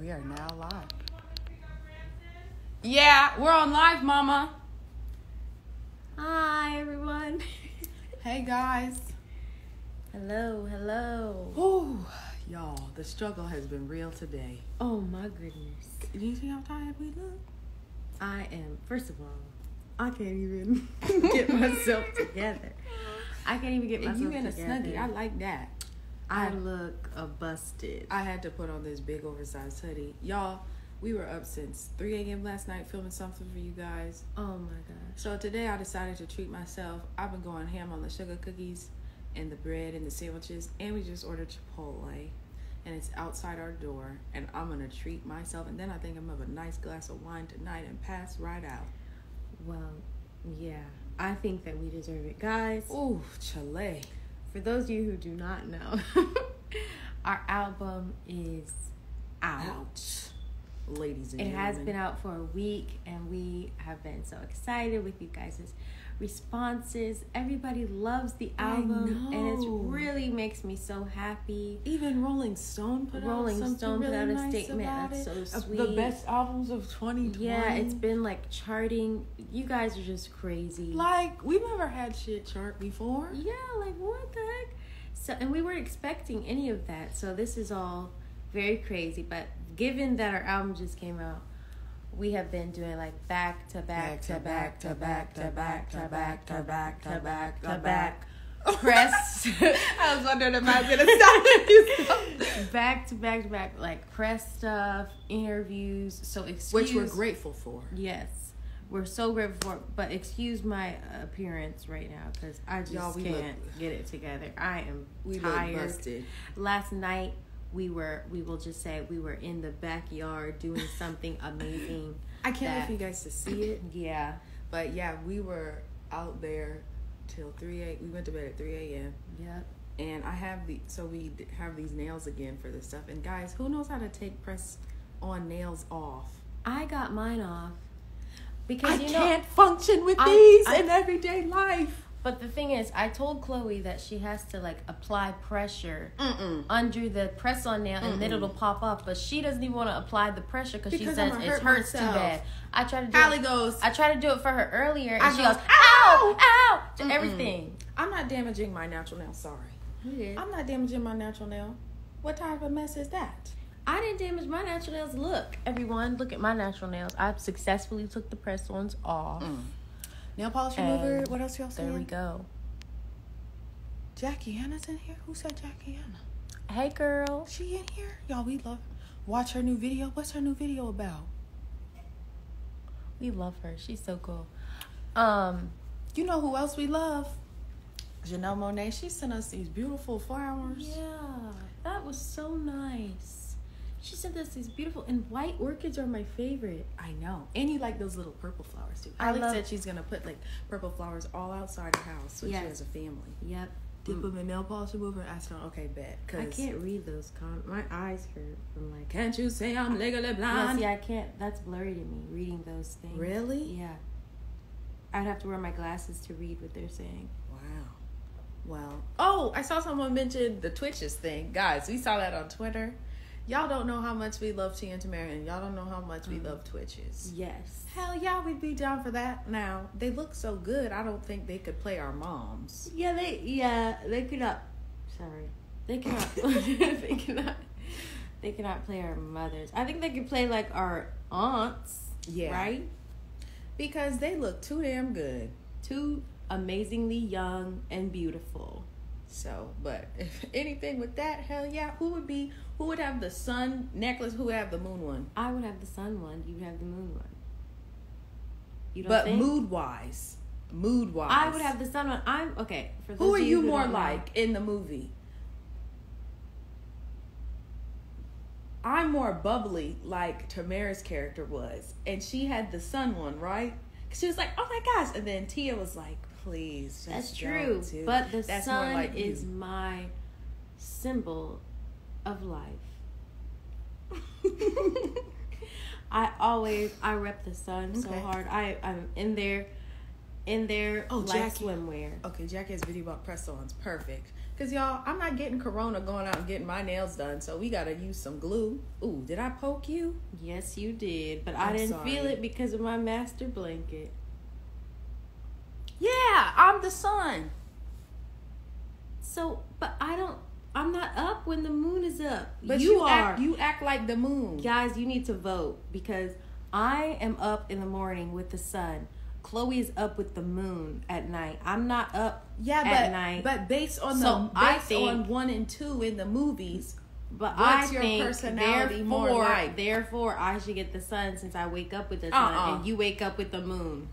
We are now live. Yeah, we're on live, Mama. Hi, everyone. Hey, guys. Hello, hello. Ooh, y'all, the struggle has been real today. Oh, my goodness. Do you see how tired we look? I am. First of all, I can't even get myself together. I can't even get myself together. And you in a Snuggie. I like that. I look busted. I had to put on this big oversized hoodie. Y'all, we were up since 3 a.m. last night filming something for you guys. Oh my gosh. So today I decided to treat myself. I've been going ham on the sugar cookies and the bread and the sandwiches. And we just ordered Chipotle. And it's outside our door. And I'm going to treat myself. And then I think I'm going to have a nice glass of wine tonight and pass right out. Well, yeah. I think that we deserve it, guys. Ooh, Chile. For those of you who do not know, our album is out. Ladies and gentlemen. It has been out for a week, and we have been so excited with you guys' responses. Everybody loves the album, and it really makes me so happy. Even Rolling Stone put out a statement. That's so sweet. The best albums of 2020. Yeah, it's been like charting. You guys are just crazy. Like, we've never had shit chart before. Yeah, like what the heck? So, and we weren't expecting any of that. So this is all very crazy. But given that our album just came out, we have been doing like back to back to back to back to back to back to back to back to back press. I was wondering if I was gonna stop. Back to back to back, like press stuff, interviews. So which we're grateful for. Yes, we're so grateful for. But excuse my appearance right now because I just can't get it together. I am tired. Last night, we will just say we were in the backyard doing something amazing. I can't wait for you guys to see it. Yeah. But yeah, we were out there till 3 a.m. We went to bed at 3 a.m. Yep. And I have we have these nails again for this stuff. And guys, who knows how to take press on nails off? I got mine off. Because I can't function with these in everyday life. But the thing is, I told Chloe that she has to, like, apply pressure under the press-on nail, and then it'll pop up. But she doesn't even want to apply the pressure because she says it hurts too bad. I try to do it for her earlier, and she goes, ow, ow, to everything. I'm not damaging my natural nail. Sorry. You did. I'm not damaging my natural nail. What type of mess is that? I didn't damage my natural nails. Look, everyone, look at my natural nails. I successfully took the press-ons off. Nail polish remover. What else y'all saying? There we go. Jackie Anna's in here. Who said Jackie Anna? Hey, girl. She in here? Y'all, we love her. Watch her new video. What's her new video about? We love her. She's so cool. You know who else we love? Janelle Monáe. She sent us these beautiful flowers. Yeah. That was so nice. She sent us these beautiful, and white orchids are my favorite. I know. And you like those little purple flowers too. Alex said she's going to put like purple flowers all outside the house so she has a family. Yep. Dip them in nail polish remover and ask them, okay, bet. Cause I can't read those comments. My eyes hurt. I'm like, can't you say I'm legally blind? Yeah, see, I can't. That's blurry to me, reading those things. Really? Yeah. I'd have to wear my glasses to read what they're saying. Wow. Well, oh, I saw someone mention the Twitches thing. Guys, we saw that on Twitter. Y'all don't know how much we love Tia and Tamera, and y'all don't know how much we love Twitches. Yes. Hell yeah, we'd be down for that. Now, they look so good, I don't think they could play our moms. Yeah, they could not. Sorry. They cannot. They cannot play our mothers. I think they could play, like, our aunts. Yeah. Right? Because they look too damn good. Too amazingly young and beautiful. So, but if anything with that, hell yeah. Who would have the sun necklace? Who would have the moon one? I would have the sun one. You would have the moon one. You don't think? But mood-wise. I would have the sun one. I'm, okay. For those who are you more like in the movie? I'm more bubbly like Tamera's character was. And she had the sun one, right? Because she was like, oh my gosh. And then Tia was like, please, that's true. But the sun is my symbol of life. I rep the sun so hard. I'm in their swimwear. Okay, Jack has video about press-ons. Perfect. Because, y'all, I'm not getting corona going out and getting my nails done, so we got to use some glue. Ooh, did I poke you? Yes, you did, but I didn't feel it because of my master blanket. Yeah, I'm the sun. So, but I'm not up when the moon is up. But you are. You act like the moon. Guys, you need to vote because I am up in the morning with the sun. Chloe is up with the moon at night. I'm not up at night. But based on on 1 and 2 in the movies, but what's your personality more like? Therefore, I should get the sun since I wake up with the sun and you wake up with the moon.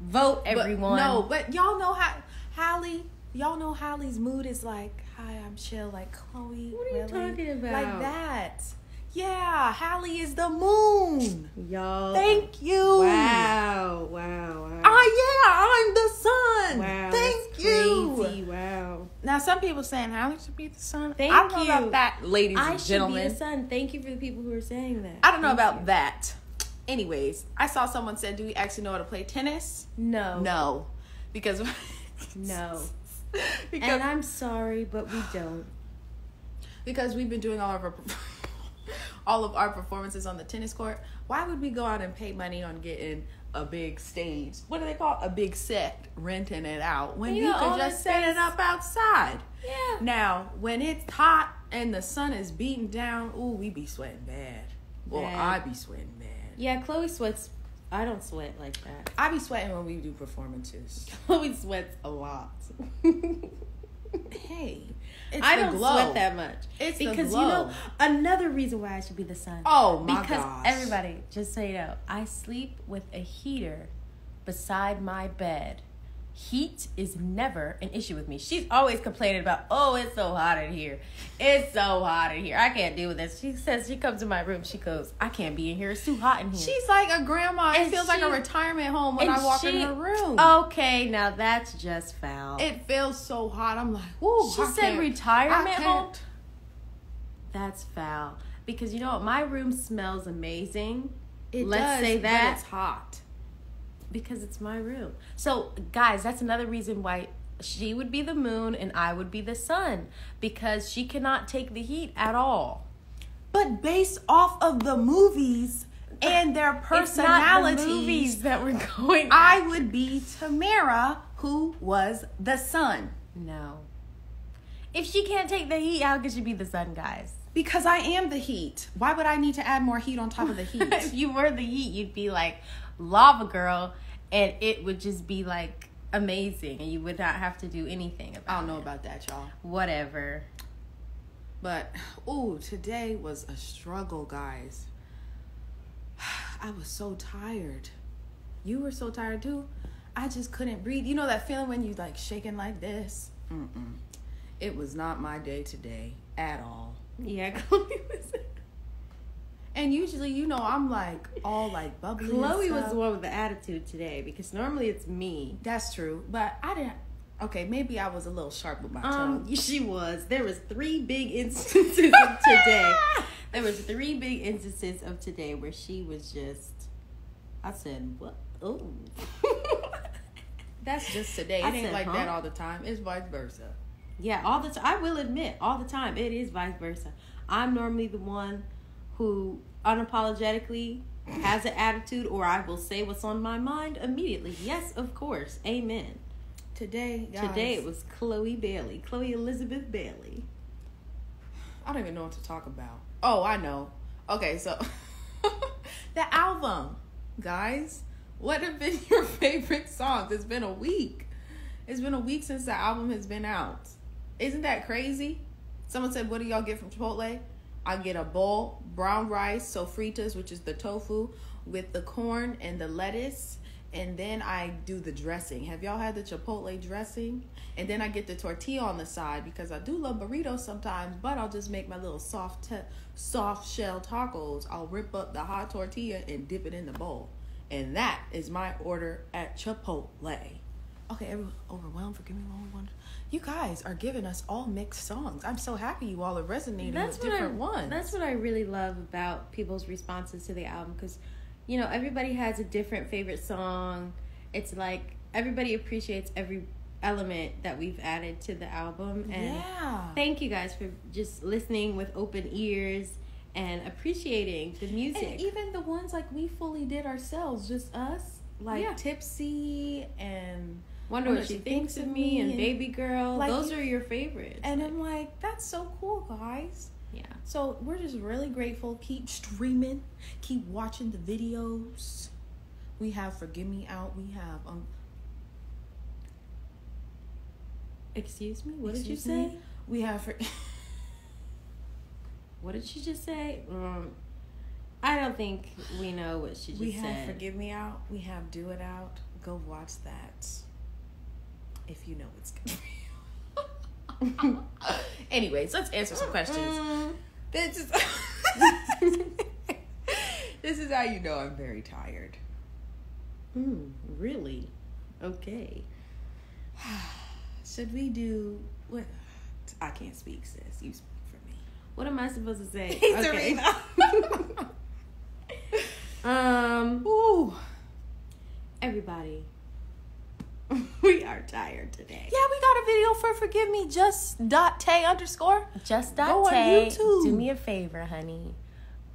Vote, everyone. But y'all know how Hallie. Y'all know Hallie's mood is like, hi, I'm chill. Like, Chloe, what are you talking about? Like that. Yeah, Hallie is the moon. Y'all. Thank you. Wow. Oh, yeah, I'm the sun. Wow. Thank you. Crazy. Wow. Now, some people saying Hallie should be the sun. I don't know about that, ladies and gentlemen. I should be the sun. Thank you for the people who are saying that. I don't know about that. Anyways, I saw someone said, do we actually know how to play tennis? No. Because... no. Because, and I'm sorry, but we don't. Because we've been doing all of our performances on the tennis court. Why would we go out and pay money on getting a big stage? What do they call it? A big set, renting it out when you could just set it up outside. Yeah. Now, when it's hot and the sun is beating down, ooh, we be sweating bad. Well, I be sweating bad. Yeah, Chloe sweats. I don't sweat like that. I be sweating when we do performances. Chloe sweats a lot. Hey, I don't sweat that much. It's because you know another reason why I should be the sun. Oh my gosh! Because everybody, just so you know, I sleep with a heater beside my bed. Heat is never an issue with me. She's always complaining about, oh, it's so hot in here. It's so hot in here. I can't deal with this. She says, she comes to my room. She goes, I can't be in here. It's too hot in here. She's like a grandma. It feels like a retirement home when I walk in her room. Okay, now that's just foul. It feels so hot. I'm like, whoa. She said retirement home? That's foul. Because you know what? My room smells amazing. It does. Let's say that. It's hot. Because it's my room. So, guys, that's another reason why she would be the moon and I would be the sun. Because she cannot take the heat at all. But based off of the movies and their personalities, it's not the movies that we're going at. I would be Tamera, who was the sun. No. If she can't take the heat, how could she be the sun, guys? Because I am the heat. Why would I need to add more heat on top of the heat? If you were the heat, you'd be like... Lava Girl, and it would just be like amazing, and you would not have to do anything about it. I don't know about that, y'all. Whatever. But ooh, today was a struggle, guys. I was so tired. You were so tired too. I just couldn't breathe. You know that feeling when you like shaking like this? It was not my day today at all. Yeah, Chloe was. And usually, you know, I'm like all like bubbly. Chloe was the one with the attitude today because normally it's me. That's true. But I didn't. Okay, maybe I was a little sharp with my tongue. She was. There was 3 big instances of today. There was 3 big instances of today where she was just, I said, what? Oh. That's just today. It ain't like that all the time. It's vice versa. Yeah, all the time. I will admit, all the time. It is vice versa. I'm normally the one who unapologetically has an attitude, or I will say what's on my mind immediately. Yes, of course. Amen. Today, guys. Today it was Chloe Bailey. Chloe Elizabeth Bailey. I don't even know what to talk about. Oh, I know. Okay, so the album. Guys, what have been your favorite songs? It's been a week. It's been a week since the album has been out. Isn't that crazy? Someone said, what do y'all get from Chipotle? I get a bowl, brown rice, sofritas, which is the tofu, with the corn and the lettuce. And then I do the dressing. Have y'all had the Chipotle dressing? And then I get the tortilla on the side because I do love burritos sometimes, but I'll just make my little soft shell tacos. I'll rip up the hot tortilla and dip it in the bowl. And that is my order at Chipotle. Okay, everyone overwhelmed for giving me one. You guys are giving us all mixed songs. I'm so happy you all are resonating with different ones. That's what I really love about people's responses to the album because, you know, everybody has a different favorite song. It's like everybody appreciates every element that we've added to the album. And thank you guys for just listening with open ears and appreciating the music. And even the ones like we fully did ourselves, just us, like Tipsy and Wonder What She Thinks of Me and Baby Girl. Like, those are your favorites. And I'm like, that's so cool, guys. Yeah. So we're just really grateful. Keep streaming. Keep watching the videos. We have Forgive Me Out. We have... Excuse me? What Excuse did you me? Say? We have... What did she just say? I don't think we know what she just said. We have Forgive Me Out. We have Do It Out. Go watch that if you know it's good for you. Anyways, let's answer some questions. This is how you know I'm very tired. Really? Okay. Should we do what? I can't speak, sis. You speak for me. What am I supposed to say? Okay. Ooh. Everybody, we are tired today. Yeah, we got a video for Forgive Me, just.tay_. Just.tay. Do me a favor, honey.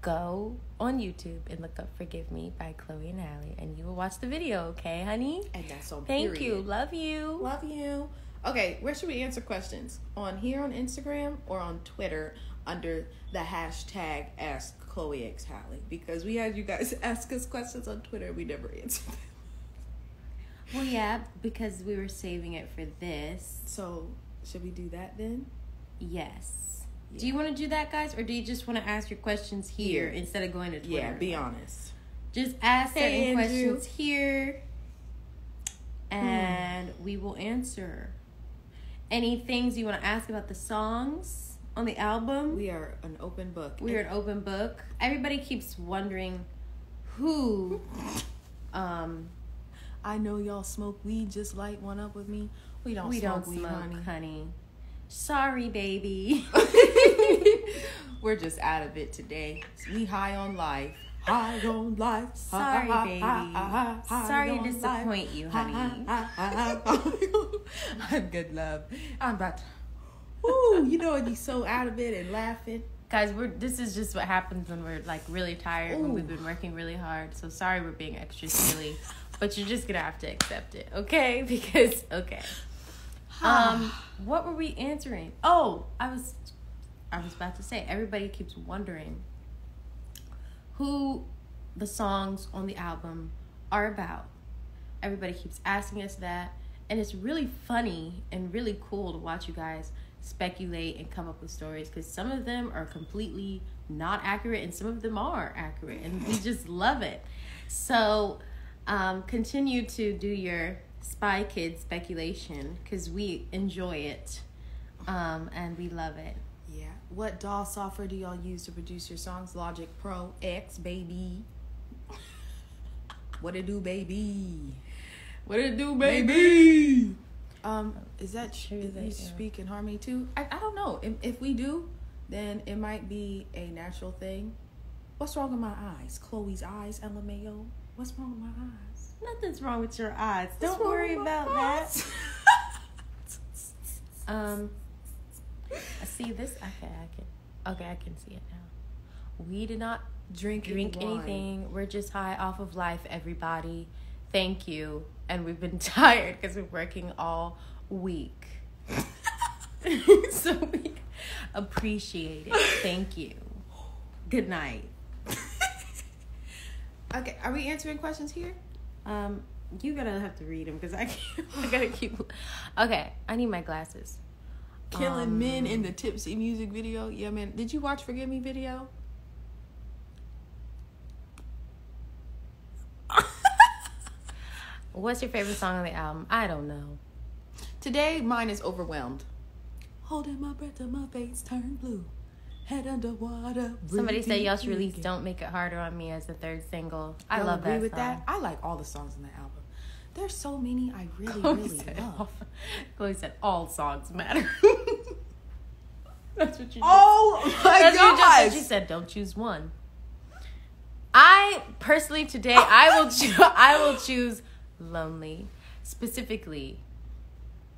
Go on YouTube and look up Forgive Me by Chloe and Allie, and you will watch the video, okay, honey? And that's on period. Thank you. Love you. Love you. Okay, where should we answer questions? On here on Instagram or on Twitter under the hashtag AskChloeXHallie? Because we had you guys ask us questions on Twitter. We never answered them. Well, yeah, because we were saving it for this. So, should we do that then? Yes. Yeah. Do you want to do that, guys? Or do you just want to ask your questions here instead of going to Twitter? Yeah, be honest. Just ask certain questions here. And we will answer. Any things you want to ask about the songs on the album? We are an open book. We are an open book. Everybody keeps wondering who... I know y'all smoke weed just like one up with me. We don't smoke weed, honey. Sorry, baby. We're just out of it today. We high on life. High on life. Sorry, baby. Sorry to disappoint you, honey. I'm good, love. I'm about to... Ooh, you know, you're so out of it and laughing. Guys, this is just what happens when we're, like, really tired, when we've been working really hard. So sorry we're being extra silly. But you're just going to have to accept it, okay? Because, okay. What were we answering? Oh, I was about to say, everybody keeps wondering who the songs on the album are about. Everybody keeps asking us that. And it's really funny and really cool to watch you guys speculate and come up with stories, because some of them are completely not accurate and some of them are accurate. And we just love it. So... continue to do your Spy Kids speculation, because we enjoy it and we love it. Yeah. What DAW software do y'all use to produce your songs? Logic Pro X, baby. What it do, baby? What it do, baby? Is that true that you speak in harmony too? I don't know. If we do, then it might be a natural thing. What's wrong with my eyes? Chloe's eyes, LMAO. What's wrong with my eyes? Nothing's wrong with your eyes. Don't worry about that. I see this. Okay, I can see it now. We did not drink anything. We're just high off of life, everybody. Thank you. And we've been tired because we're working all week. So we appreciate it. Thank you. Good night. Okay, are we answering questions here? You gotta have to read them because I gotta keep. Okay, I need my glasses. Killing men in the Tipsy music video. Yeah, man. Did you watch Forgive Me video? What's your favorite song on the album? I don't know. Today, mine is Overwhelmed. Holding my breath till my face turned blue. Head underwater. Somebody said y'all's release Don't Make It Harder on Me as the third single. I love that. Agree with that. I like all the songs on the album. There's so many I really, really love. Chloe said all songs matter. That's what you. Oh my gosh! That's what she said. Don't choose one. I personally today I will choose Lonely, specifically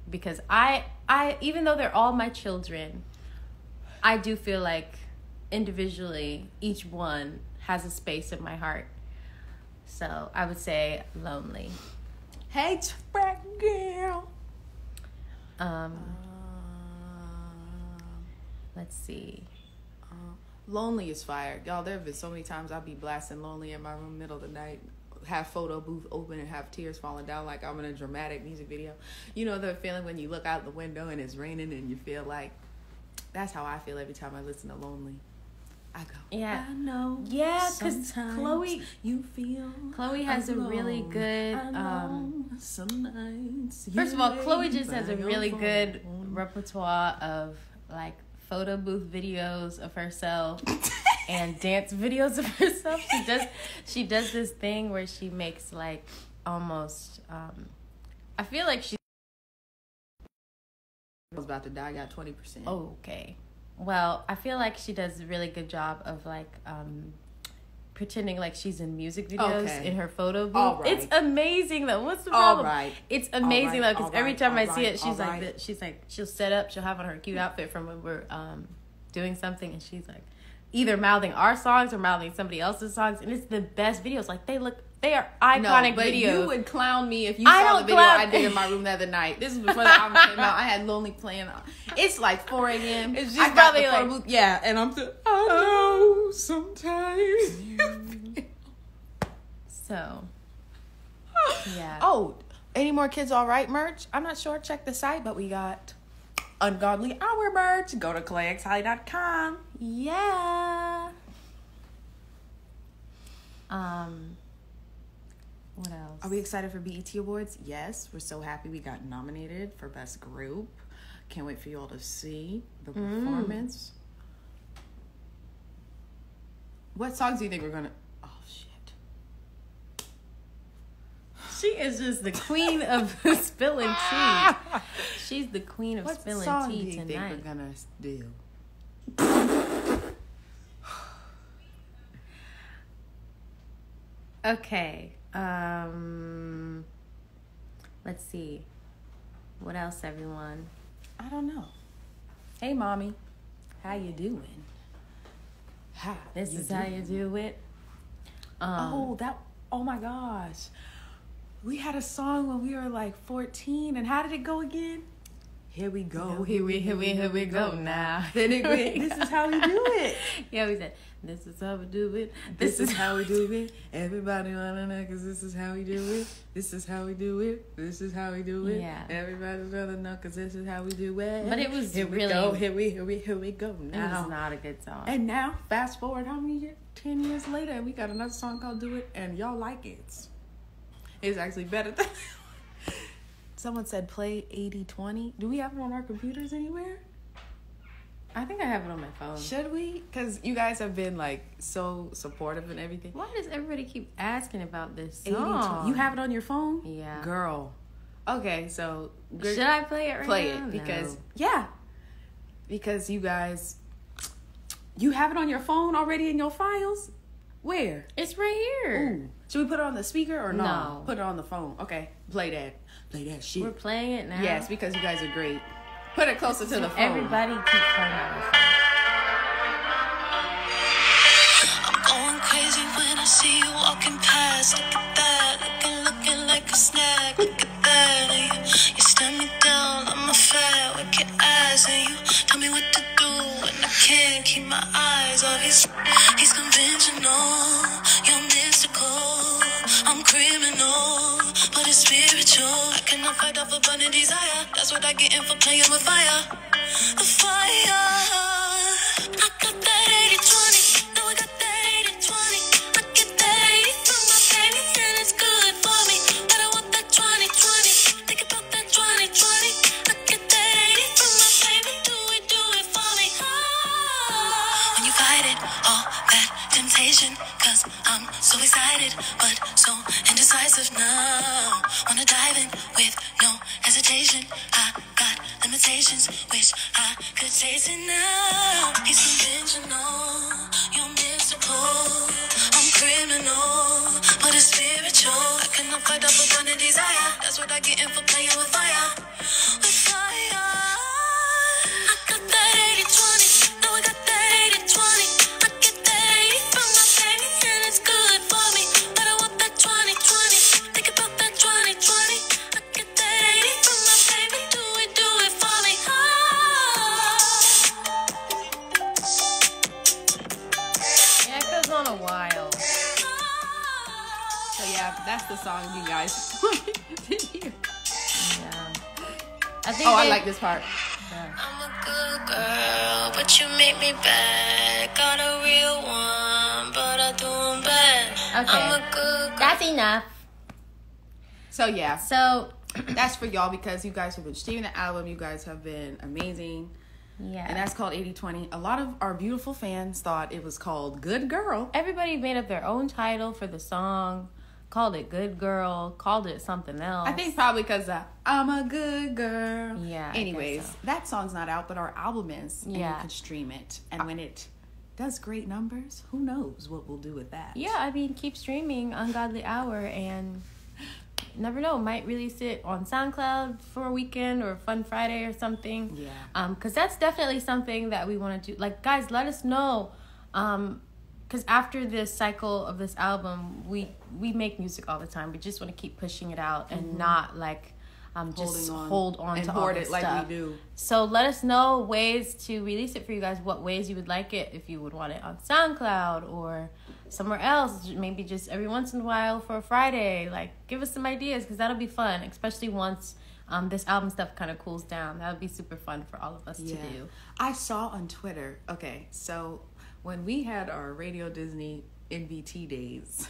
because I even though they're all my children, I do feel like individually each one has a space in my heart. So I would say lonely. Hey, Track Girl. Let's see. Lonely is fire. Y'all, there have been so many times I'll be blasting Lonely in my room, middle of the night, have photo booth open and have tears falling down like I'm in a dramatic music video. You know the feeling when you look out the window and it's raining and you feel like, that's how I feel every time I listen to Lonely. I go, yeah. I know. Yeah, because Chloe, you feel. Chloe has a really good. Some nights. First of all, Chloe just has a really good repertoire of like photo booth videos of herself and dance videos of herself. She does this thing where she makes like almost. I feel like she. I was about to die. I got 20%. Oh, okay. Well, I feel like she does a really good job of like pretending like she's in music videos in her photo booth. All right. It's amazing though. What's the problem? All right. It's amazing though, because every time I see it, she's like, she's like, she'll set up, she'll have on her cute outfit from when we're doing something, and she's like, either mouthing our songs or mouthing somebody else's songs, and it's the best videos. Like they are iconic videos. You would clown me if you saw the video I did in my room the other night. This was before the album came out. I had Lonely playing. It's like 4 a.m. It's just probably like booth. Yeah, and I'm still. I know sometimes. So. Yeah. Oh, any more Kids All Right merch? I'm not sure. Check the site, but we got Ungodly Hour merch. Go to clayxholly.com. Yeah. What else? Are we excited for BET Awards? Yes, we're so happy we got nominated for Best Group. Can't wait for you all to see the performance. What songs do you think we're gonna? Oh shit! She is just the queen of spilling tea. She's the queen of spilling tea tonight. What song do you think we're gonna do? Okay, let's see. What else, everyone? I don't know. Hey, mommy. How you doing? Hi. This is how you do it. Oh my gosh. We had a song when we were like 14, and how did it go again? Here we go, here we go now. Then it went, this is how we do it. Yeah, we said, this is how we do it. This is how we do it. Everybody wanna know, cause this is how we do it. This is how we do it. This is how we do it. Yeah. Everybody's wanna know, cause this is how we do it. But it was here really. Here we go, here we go now. It was not a good song. And now, fast forward how many years? 10 years later, and we got another song called Do It, and y'all like it. It's actually better than someone said play 80/20. Do we have it on our computers anywhere? I think I have it on my phone. Should we? Because you guys have been like so supportive and everything. Why does everybody keep asking about this song? 80/20. You have it on your phone? Yeah. Girl. Okay, so. Should I play it right now? Play it because, yeah. Because you guys, you have it on your phone already in your files? Where? It's right here. Ooh. Should we put it on the speaker or no? Put it on the phone. Okay, play that. Play that shit. We're playing it now. Yes, because you guys are great. Put it closer to the phone. Everybody keeps playing on the phone. I'm going crazy when I see you walking past. Look at that. Looking like a snack. Look at that. You stand me down. I'm a fat, wicked ass. And you tell me what to do. And I can't keep my eyes on his. He's conventional. You're mystical. I'm criminal. But it's spiritual. I cannot fight off a burning desire. That's what I get in for playing with fire. The fire. I got that 80/20. No, I got that 80/20. I get that 80 from my baby, and it's good for me. But I want that 20/20. Think about that 20/20. I get that 80 from my baby. Do it for me. Oh. When you fight it, all that temptation. Cause I'm so excited, but so indecisive now. Wanna dive in with no hesitation. I got limitations, wish I could taste it now. He's conventional, you're mystical. I'm criminal, but it's spiritual. I cannot fight up a burning desire. That's what I get in for playing with fire. This part. Yeah. I'm a good girl, but you make me bad. Got a real one, but I do them bad. Okay. I'm a good girl. That's enough. So, yeah. So, that's for y'all because you guys have been streaming the album. You guys have been amazing. Yeah. And that's called 80/20. A lot of our beautiful fans thought it was called Good Girl. Everybody made up their own title for the song. Called it Good Girl, called it something else. I think probably because I'm a good girl. Yeah. Anyways, so that song's not out, but our album is. And yeah, you can stream it. And when it does great numbers, who knows what we'll do with that. Yeah, I mean, keep streaming Ungodly Hour and never know. Might release it on SoundCloud for a weekend or Fun Friday or something. Yeah. Because that's definitely something that we want to do. Like, guys, let us know. Because after this cycle of this album, we make music all the time. We just want to keep pushing it out and not like just hold on to all this stuff. Like we do. So let us know ways to release it for you guys. What ways you would like it, if you would want it on SoundCloud or somewhere else. Maybe just every once in a while for a Friday. Like, give us some ideas because that'll be fun, especially once this album stuff kind of cools down. That'll be super fun for all of us to do. I saw on Twitter. Okay, so when we had our Radio Disney NBT days,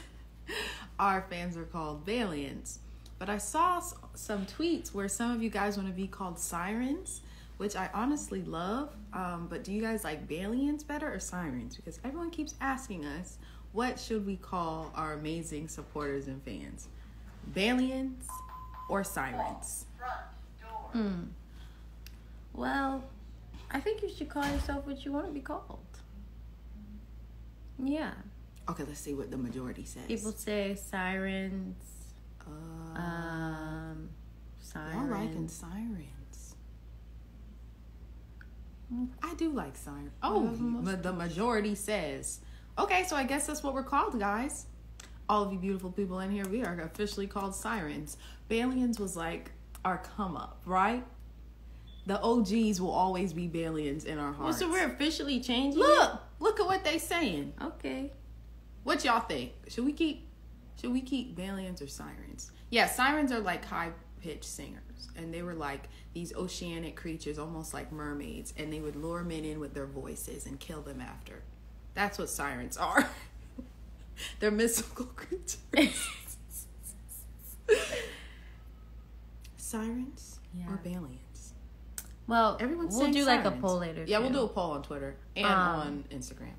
our fans were called Valiants. But I saw some tweets where some of you guys want to be called Sirens, which I honestly love. But do you guys like Valiants better or Sirens? Because everyone keeps asking us, what should we call our amazing supporters and fans? Valiants or Sirens? Well, I think you should call yourself what you want to be called. Yeah. Okay, let's see what the majority says. People say Sirens. Sirens. I'm liking Sirens. I do like Sirens. Oh, but the majority says. Okay, so I guess that's what we're called, guys. All of you beautiful people in here, we are officially called Sirens. Valiants was like our come up, right? The OGs will always be Valiants in our hearts. Well, so we're officially changing. Look at what they saying. Okay. What y'all think? Should we keep Valiants or Sirens? Yeah, Sirens are like high-pitched singers. And they were like these oceanic creatures, almost like mermaids. And they would lure men in with their voices and kill them after. That's what Sirens are. They're mystical creatures. Sirens or Valiants? Well, we'll do Sirens. Like a poll later. Yeah, we'll do a poll on Twitter and on Instagram.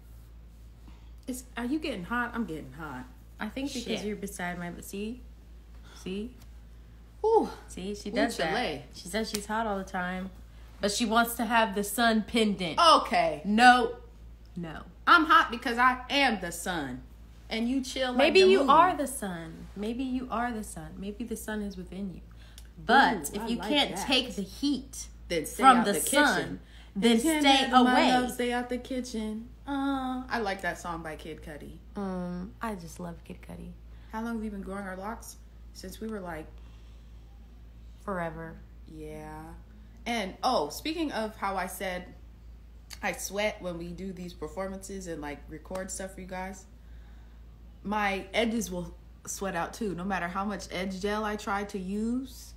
Are you getting hot? I'm getting hot. I think because you're beside my... See? Ooh. See, she does that. Chile. She says she's hot all the time. But she wants to have the sun pendant. Okay. No. I'm hot because I am the sun. And you chill like the moon. Maybe you are the sun. Maybe the sun is within you. But ooh, if you can't take the heat... Then stay from out the sun, then stay away. Stay out the kitchen. I like that song by Kid Cudi. I just love Kid Cudi. How long have we been growing our locks? Since we were like forever. Yeah. And speaking of how I said I sweat when we do these performances and like record stuff for you guys, my edges will sweat out too. No matter how much edge gel I try to use,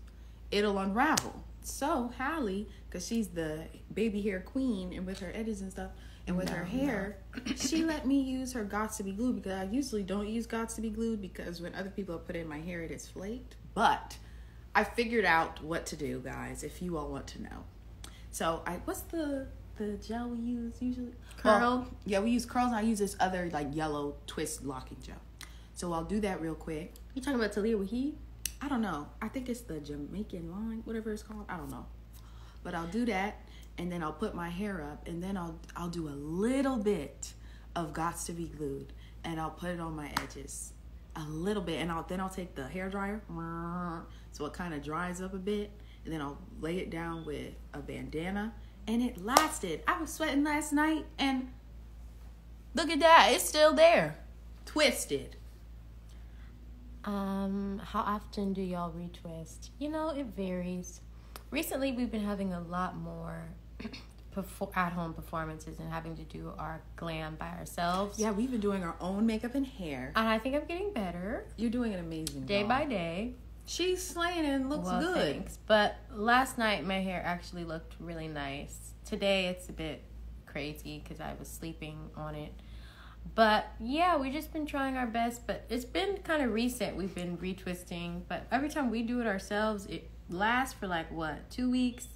it'll unravel. So Hallie, because she's the baby hair queen and with her edges and stuff and with her hair, she let me use her Gots to Be Glued because I usually don't use Gots to Be Glued because when other people put in my hair, it is flaked. But I figured out what to do, guys, if you all want to know. So what's the gel we use usually? Curl? Yeah, we use curls and I use this other like yellow twist locking gel. So I'll do that real quick. You talking about Talia Waheed? I don't know. I think it's the Jamaican line, whatever it's called. I don't know. But I'll do that, and then I'll put my hair up, and then I'll do a little bit of Gots to Be Glued, and I'll put it on my edges. A little bit. And I'll take the hair dryer, so it kind of dries up a bit, and then I'll lay it down with a bandana, and it lasted. I was sweating last night, and look at that. It's still there. Twisted. How often do y'all retwist? You know, it varies. Recently, we've been having a lot more at-home performances and having to do our glam by ourselves. Yeah, we've been doing our own makeup and hair. And I think I'm getting better. You're doing an amazing job. Day by day. She's slaying and looks good. Thanks. But last night, my hair actually looked really nice. Today, it's a bit crazy because I was sleeping on it. But yeah, we've just been trying our best, but it's been kind of recent. We've been retwisting, but every time we do it ourselves, it lasts for like, what, 2 weeks?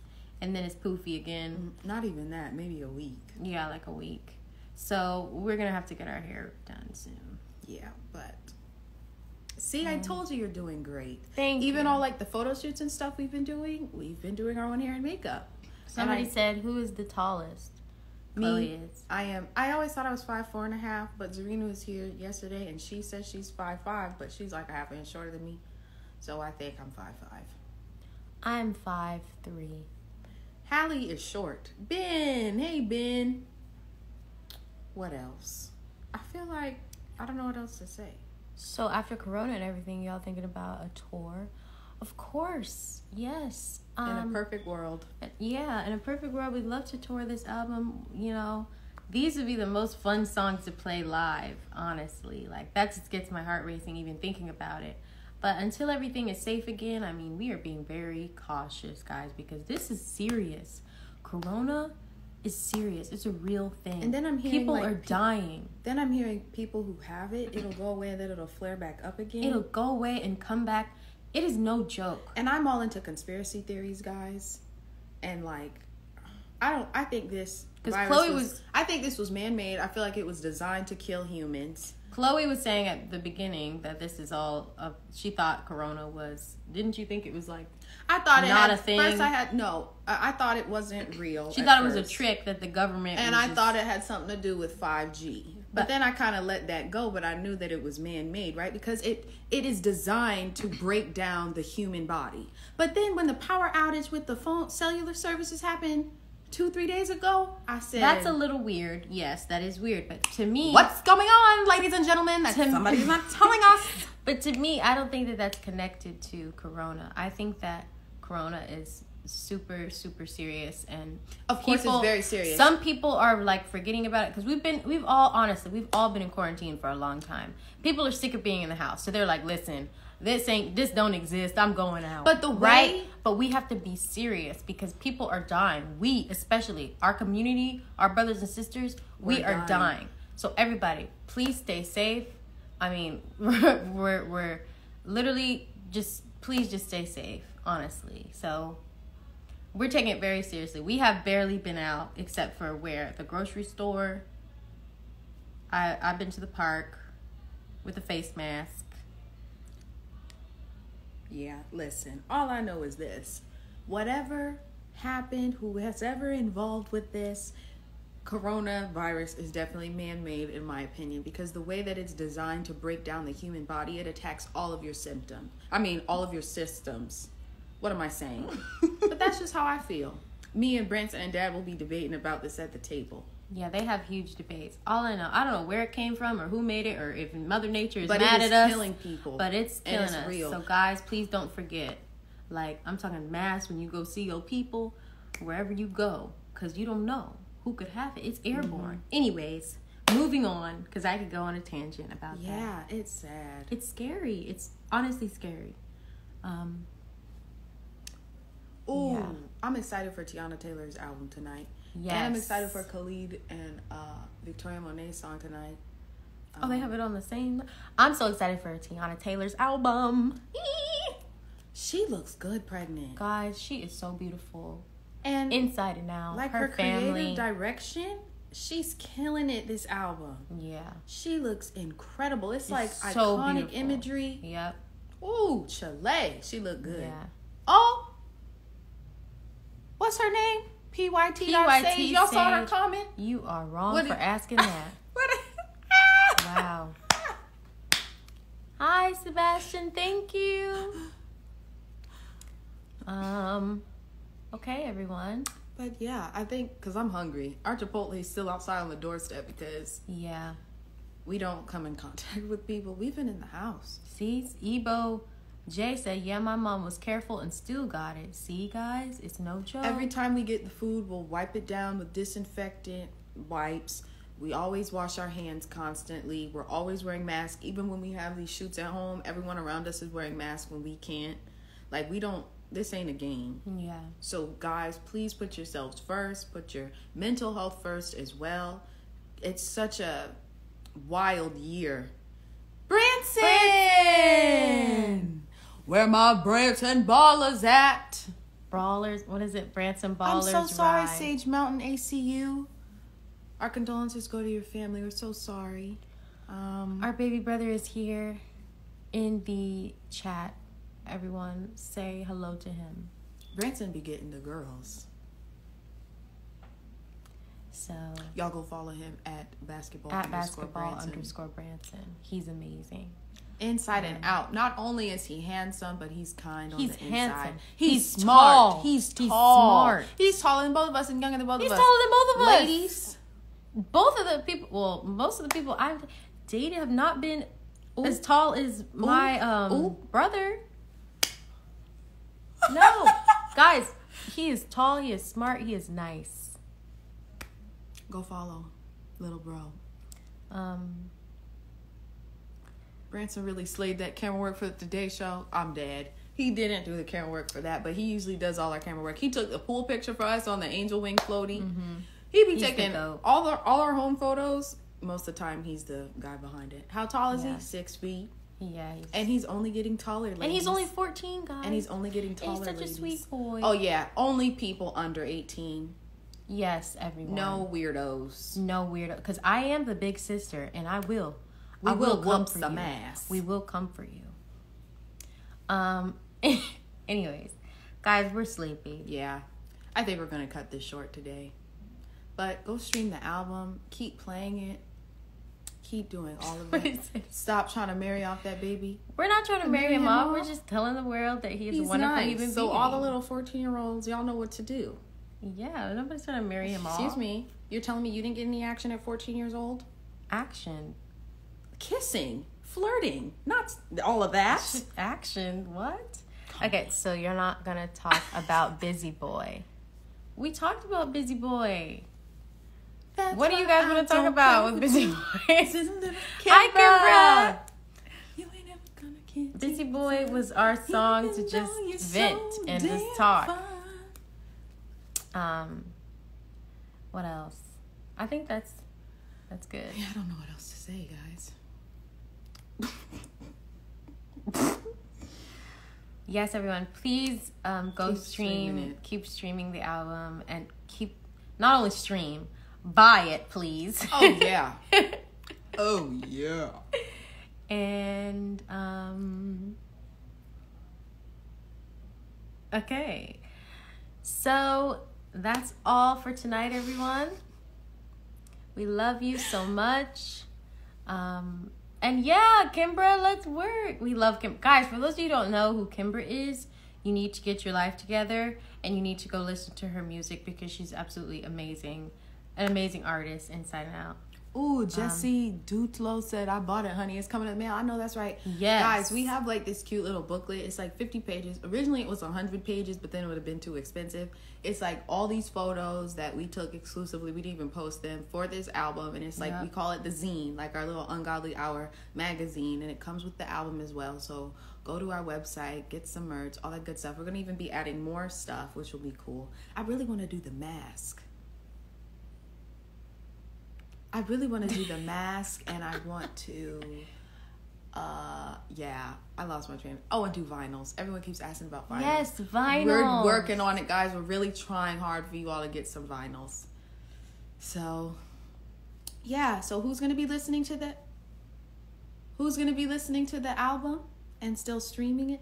And then it's poofy again. Not even that, maybe a week. Yeah, like a week. So we're going to have to get our hair done soon. Yeah, but see, I told you you're doing great. Thank you. Even all like the photo shoots and stuff we've been doing our own hair and makeup. Somebody said, who is the tallest? Me, I am. I always thought I was 5'4.5", but Zarina was here yesterday and she said she's 5'5", but she's like a half inch shorter than me, so I think I'm 5'5". I'm 5'3". Hallie is short. Ben, hey Ben. What else? I feel like I don't know what else to say. So after Corona and everything, y'all thinking about a tour? Of course, yes. In a perfect world. Yeah, in a perfect world, we'd love to tour this album. You know, these would be the most fun songs to play live, honestly. Like, that just gets my heart racing even thinking about it. But until everything is safe again, I mean, we are being very cautious, guys, because this is serious. Corona is serious. It's a real thing. And then I'm hearing people are dying. Then I'm hearing people who have it, it'll go away and then it'll flare back up again. It'll go away and come back. It is no joke. And I'm all into conspiracy theories, guys. And like, I think this virus I think this was man-made. I feel like it was designed to kill humans. Chloe was saying at the beginning that this is all, she thought Corona was, didn't you think it was like, I thought not a thing? First I thought it wasn't real. She thought it was a trick that the government. And I thought it had something to do with 5G. But then I kind of let that go, but I knew that it was man-made, right? Because it is designed to break down the human body. But then when the power outage with the phone cellular services happened 2-3 days ago, I said... That's a little weird. Yes, that is weird. But to me... What's going on, ladies and gentlemen? That somebody's not telling us. But to me, I don't think that that's connected to Corona. I think that Corona is... super, super serious, and of course it's very serious. Some people are like forgetting about it because we've all been in quarantine for a long time. People are sick of being in the house, so they're like, "Listen, this don't exist. I'm going out." But but we have to be serious because people are dying. We, especially our community, our brothers and sisters, we are dying. So everybody, please stay safe. I mean, we're literally please just stay safe, honestly. So. We're taking it very seriously. We have barely been out except for where? The grocery store. I've been to the park with a face mask. Yeah, listen. All I know is this. Whatever happened, who has ever involved with this, coronavirus is definitely man-made in my opinion because the way that it's designed to break down the human body, it attacks all of your systems. What am I saying? But that's just how I feel. Me and Branson and Dad will be debating about this at the table. Yeah, they have huge debates. All I know, I don't know where it came from or who made it or if Mother Nature is mad at us. But it's killing people. But it's killing us. Real. So guys, please don't forget. Like, I'm talking masks when you go see your people, wherever you go. Because you don't know who could have it. It's airborne. Mm-hmm. Anyways, moving on. Because I could go on a tangent about that. Yeah, it's sad. It's scary. It's honestly scary. Ooh, yeah. I'm excited for Teyana Taylor's album tonight. Yes. And I'm excited for Khalid and Victoria Moné's song tonight. They have it on the same. I'm so excited for Teyana Taylor's album. Eee! She looks good pregnant. Guys, she is so beautiful. And inside and out. Like her creative direction, she's killing it this album. Yeah. She looks incredible. It's like so iconic beautiful. Imagery. Yep. Ooh, Chile. She looked good. Yeah. Oh, what's her name? PYT. Y'all saw her comment? You are wrong for asking that. Wow. Hi, Sebastian. Thank you. Okay, everyone. But yeah, I think, because I'm hungry. Our Chipotle is still outside on the doorstep because... yeah. We don't come in contact with people. We've been in the house. See, Ebo Jay said, yeah, my mom was careful and still got it. See, guys, it's no joke. Every time we get the food, we'll wipe it down with disinfectant wipes. We always wash our hands constantly. We're always wearing masks. Even when we have these shoots at home, everyone around us is wearing masks when we can't. Like, we don't... this ain't a game. Yeah. So, guys, please put yourselves first. Put your mental health first as well. It's such a... wild year. Branson! Where my Branson ballers at? Brawlers? What is it? Branson ballers. I'm so sorry, ride. Sage Mountain ACU. Our condolences go to your family. We're so sorry. Our baby brother is here in the chat. Everyone say hello to him. Branson be getting the girls. So y'all go follow him at basketball_Branson. He's amazing. Inside and out. Not only is he handsome, but he's kind on the inside. He's smart. He's tall. He's taller than both of us and younger than both of us. He's taller than both of us. Ladies. Both of the people, well, most of the people I've dated have not been as tall as my brother. No. Guys, he is tall, he is smart, he is nice. Go follow little bro. Branson really slayed that camera work for the Today Show. I'm dead. He didn't do the camera work for that, but he usually does all our camera work. He took the pool picture for us on the angel wing floaty. Mm-hmm. He be taking all our home photos. Most of the time, he's the guy behind it. How tall is he? 6 feet. Yeah, he's only getting taller, ladies. And he's only 14, guys. And he's only getting taller. He's such a sweet boy. Oh yeah, only people under 18. Yes, everyone. No weirdos. Because I am the big sister, and I will. We will come for some ass. We will come for you. Anyways, guys, we're sleepy. Yeah. I think we're going to cut this short today. But go stream the album. Keep playing it. Keep doing all of it. Stop trying to marry off that baby. We're not trying to marry him off. We're just telling the world that he's a wonderful human being. So all the little 14-year-olds, y'all know what to do. Yeah, nobody's gonna marry him off. Excuse me. You're telling me you didn't get any action at 14 years old? Action. Kissing. Flirting. Not all of that. Action. What? Okay, so you're not gonna talk about Busy Boy. We talked about Busy Boy. What do you guys want to talk about with Busy Boy? Hi, Kimbra. You ain't ever gonna get Busy Boy was our song to just vent and just talk. What else? I think that's good. Yeah, I don't know what else to say, guys. Yes, everyone, please keep streaming the album, and keep not only stream, buy it, please. Oh yeah. Oh yeah. And okay. So that's all for tonight, everyone. We love you so much. And yeah, Kimbra, let's work. We love Kimbra. Guys, for those of you who don't know who Kimbra is, you need to get your life together and you need to go listen to her music because she's absolutely amazing. An amazing artist inside and out. Ooh, Jesse Dutlo said, I bought it, honey. It's coming in the mail. I know that's right. Yes. Guys, we have like this cute little booklet. It's like 50 pages. Originally, it was 100 pages, but then it would have been too expensive. It's like all these photos that we took exclusively. We didn't even post them for this album. And it's like, we call it the zine, like our little Ungodly Hour magazine. And it comes with the album as well. So go to our website, get some merch, all that good stuff. We're going to even be adding more stuff, which will be cool. I really want to do the mask. I really want to do the mask, and I want to, I lost my train. Oh, and do vinyls. Everyone keeps asking about vinyls. Yes, vinyls. We're working on it, guys. We're really trying hard for you all to get some vinyls. So, yeah. So who's going to be listening to the album and still streaming it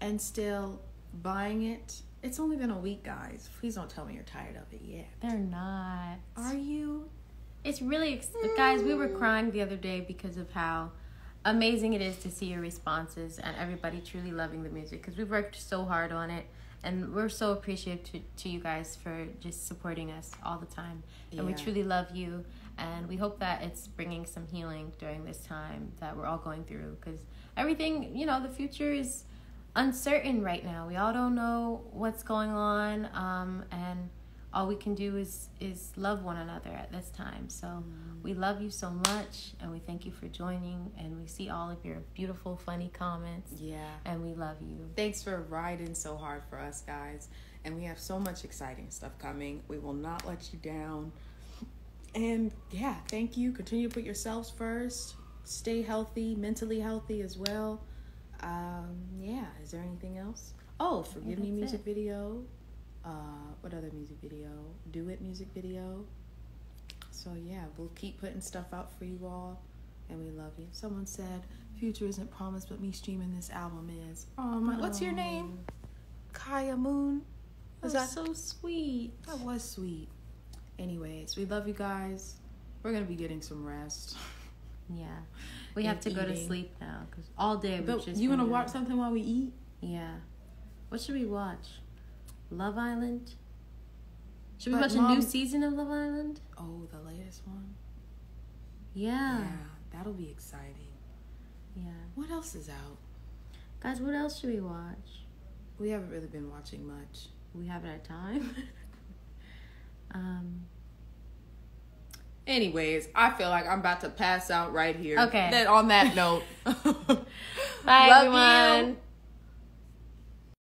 and still buying it? It's only been a week, guys. Please don't tell me you're tired of it yet. They're not. Are you? It's really, guys, we were crying the other day because of how amazing it is to see your responses and everybody truly loving the music because we've worked so hard on it And we're so appreciative to you guys for just supporting us all the time. Yeah. And we truly love you. And we hope that it's bringing some healing during this time that we're all going through. Because everything, you know, the future is uncertain right now. We all don't know what's going on. And all we can do is love one another at this time. So we love you so much. And we thank you for joining. And we see all of your beautiful, funny comments. Yeah. And we love you. Thanks for riding so hard for us, guys. And we have so much exciting stuff coming. We will not let you down. And yeah, thank you. Continue to put yourselves first. Stay healthy, mentally healthy as well. Yeah, is there anything else? Oh, Forgive Me music video. What other music video? Do It music video. So yeah, we'll keep putting stuff out for you all. And we love you. Someone said, future isn't promised, but me streaming this album is. Oh my, what's your name? Kaya Moon. That's so sweet. That was sweet. Anyways, we love you guys. We're going to be getting some rest. Yeah. We have to go to sleep now because all day we've just been. You want to watch something while we eat? Yeah. What should we watch? Love Island? Should we watch a new season of Love Island? Oh, the latest one? Yeah. Yeah, that'll be exciting. Yeah. What else is out? Guys, what else should we watch? We haven't really been watching much. We haven't had time. Anyways, I feel like I'm about to pass out right here. Okay. Then on that note. Bye, everyone. You.